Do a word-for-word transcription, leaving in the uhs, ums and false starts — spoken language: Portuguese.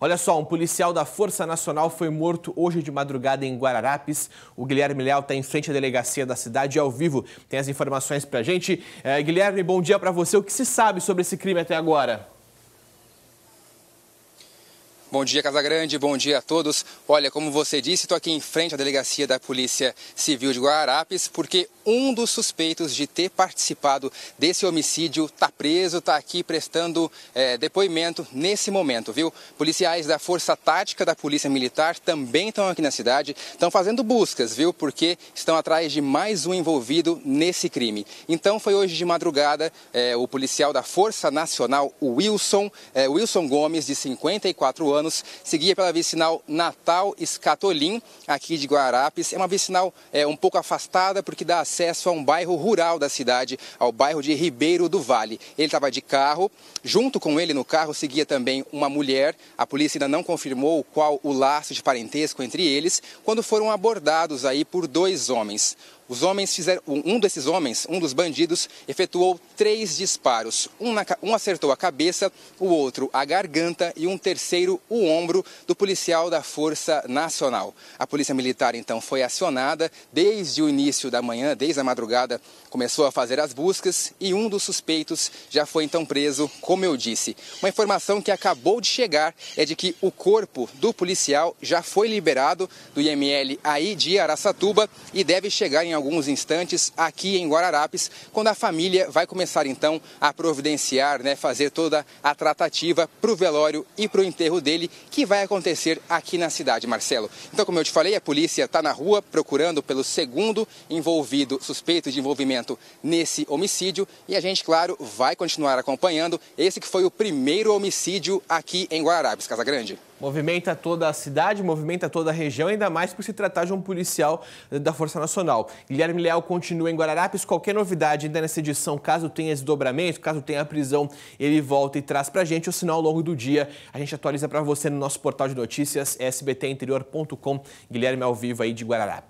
Olha só, um policial da Força Nacional foi morto hoje de madrugada em Guararapes. O Guilherme Leal está em frente à delegacia da cidade ao vivo. Tem as informações pra gente. É, Guilherme, bom dia pra você. O que se sabe sobre esse crime até agora? Bom dia, Casagrande. Bom dia a todos. Olha, como você disse, estou aqui em frente à delegacia da Polícia Civil de Guararapes, porque um dos suspeitos de ter participado desse homicídio está preso, está aqui prestando é, depoimento nesse momento, viu? Policiais da Força Tática da Polícia Militar também estão aqui na cidade, estão fazendo buscas, viu? Porque estão atrás de mais um envolvido nesse crime. Então, foi hoje de madrugada é, o policial da Força Nacional, o Wilson, é, Wilson Gomes, de cinquenta e quatro anos, Anos, seguia pela vicinal Natal Escatolim, aqui de Guararapes. É uma vicinal é, um pouco afastada, porque dá acesso a um bairro rural da cidade, ao bairro de Ribeiro do Vale. Ele estava de carro, junto com ele no carro seguia também uma mulher. A polícia ainda não confirmou qual o laço de parentesco entre eles, quando foram abordados aí por dois homens. Os homens fizeram, um desses homens, um dos bandidos, efetuou três disparos. Um, na, um acertou a cabeça, o outro a garganta e um terceiro o ombro do policial da Força Nacional. A Polícia Militar, então, foi acionada desde o início da manhã, desde a madrugada, começou a fazer as buscas e um dos suspeitos já foi, então, preso, como eu disse. Uma informação que acabou de chegar é de que o corpo do policial já foi liberado do I M L aí de Araçatuba e deve chegar em alguns instantes aqui em Guararapes, quando a família vai começar então a providenciar, né, fazer toda a tratativa para o velório e para o enterro dele, que vai acontecer aqui na cidade, Marcelo. Então, como eu te falei, a polícia está na rua procurando pelo segundo envolvido, suspeito de envolvimento nesse homicídio, e a gente, claro, vai continuar acompanhando esse que foi o primeiro homicídio aqui em Guararapes, Casagrande. Movimenta toda a cidade, movimenta toda a região, ainda mais por se tratar de um policial da Força Nacional. Guilherme Leal continua em Guararapes. Qualquer novidade ainda nessa edição, caso tenha desdobramento, caso tenha a prisão, ele volta e traz pra gente. Ou senão, ao longo do dia, a gente atualiza pra você no nosso portal de notícias, s b t interior ponto com. Guilherme ao vivo aí de Guararapes.